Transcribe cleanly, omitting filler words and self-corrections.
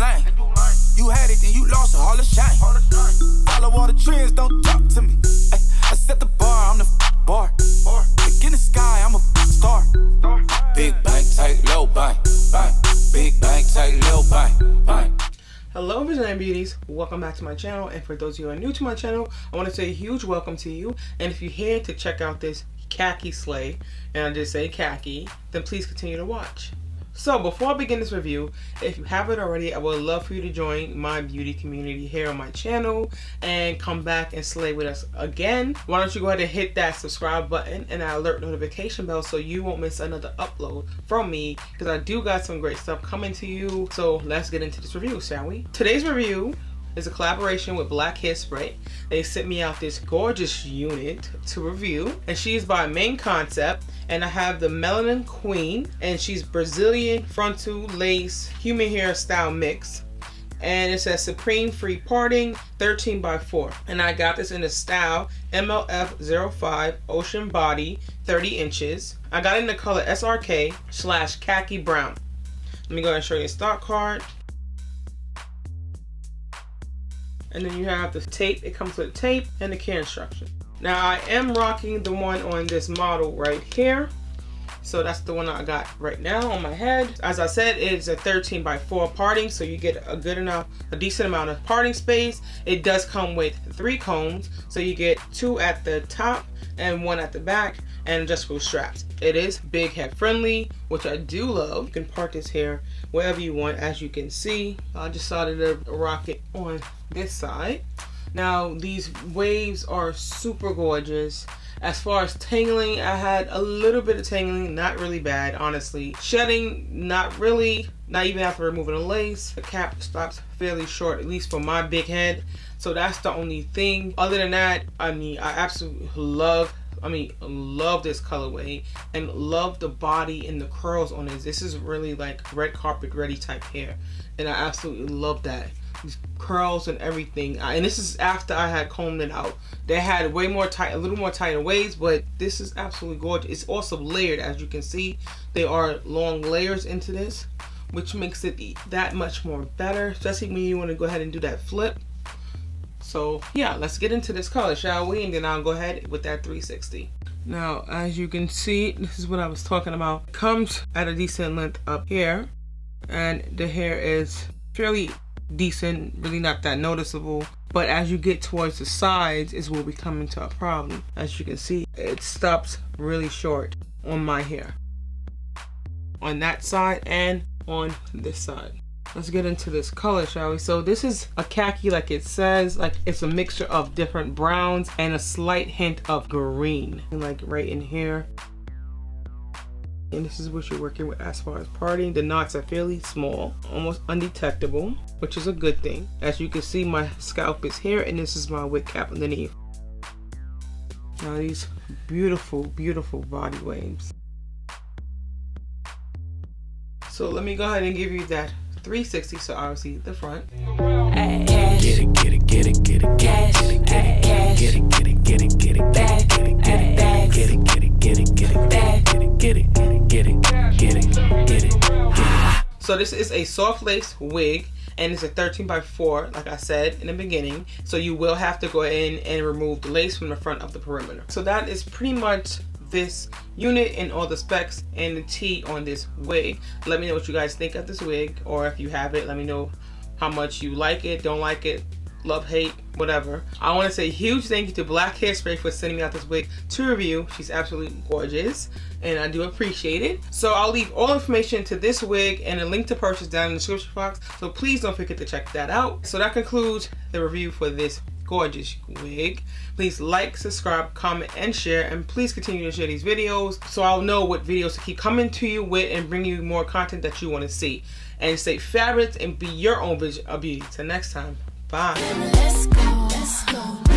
lame. You had it, then you lost all the shine. Follow all the trends, don't talk to me. I set the bar, I'm the bar. Like in the sky, I'm a star. Big bang, tight, low bang, bang. Big bang, tight, low bang, bang. Hello Brazilian beauties, welcome back to my channel, and for those of you who are new to my channel, I want to say a huge welcome to you. And if you're here to check out this khaki sleigh, and I just say khaki, then please continue to watch. So before I begin this review, if you haven't already, I would love for you to join my beauty community here on my channel and come back and slay with us again. Why don't you go ahead and hit that subscribe button and that alert notification bell so you won't miss another upload from me, because I do got some great stuff coming to you. So let's get into this review, shall we? Today's review is a collaboration with Black Hair Spray. They sent me out this gorgeous unit to review, and she's by Main Concept, and I have the Melanin Queen, and she's Brazilian frontal lace human hair style mix, and it says Supreme Free Parting 13x4, and I got this in the style MLF05 Ocean Body 30 inches. I got it in the color SRK / khaki brown. Let me go ahead and show you the stock card. And then you have the tape. It comes with tape and the care instruction. Now I am rocking the one on this model right here. So that's the one I got right now on my head. As I said, it is a 13x4 parting, so you get a good enough, a decent amount of parting space. It does come with 3 combs, so you get 2 at the top and 1 at the back, and adjustable straps. It is big head friendly, which I do love. You can part this hair wherever you want, as you can see. I decided to rock it on this side. Now these waves are super gorgeous. As far as tangling, I had a little bit of tangling, not really bad, honestly. Shedding, not really, not even after removing the lace. The cap stops fairly short, at least for my big head. So that's the only thing. Other than that, I mean, I absolutely love this colorway, and love the body and the curls on this. This is really like red carpet ready type hair, and I absolutely love that. These curls and everything, and this is after I had combed it out. They had way more tight, a little more tighter waves, but this is absolutely gorgeous. It's also layered, as you can see. They are long layers into this, which makes it that much more better, especially when you want to go ahead and do that flip. So yeah, let's get into this color, shall we? And then I'll go ahead with that 360. Now, as you can see, this is what I was talking about. It comes at a decent length up here, and the hair is fairly decent, really not that noticeable. But as you get towards the sides is where we come into a problem. As you can see, it stops really short on my hair, on that side and on this side. Let's get into this color, shall we? So this is a khaki, like it says. Like, it's a mixture of different browns and a slight hint of green, and like right in here. And this is what you're working with as far as parting. The knots are fairly small, almost undetectable, which is a good thing. As you can see, my scalp is here, and this is my wig cap underneath. Now these beautiful, beautiful body waves. So let me go ahead and give you that 360, so obviously the front. So this is a soft lace wig, and it's a 13x4, like I said in the beginning. So you will have to go in and remove the lace from the front of the perimeter. So that is pretty much this unit and all the specs and the tea on this wig. Let me know what you guys think of this wig, or if you have it, let me know how much you like it, don't like it, love, hate, whatever. I want to say huge thank you to Black Hair Spray for sending me out this wig to review. She's absolutely gorgeous, and I do appreciate it. So I'll leave all information to this wig and a link to purchase down in the description box, so please don't forget to check that out. So that concludes the review for this gorgeous wig. Please like, subscribe, comment, and share, and please continue to share these videos so I'll know what videos to keep coming to you with and bring you more content that you want to see. And stay fabulous and be your own bitch of beauty. Till next time, bye. Let's go.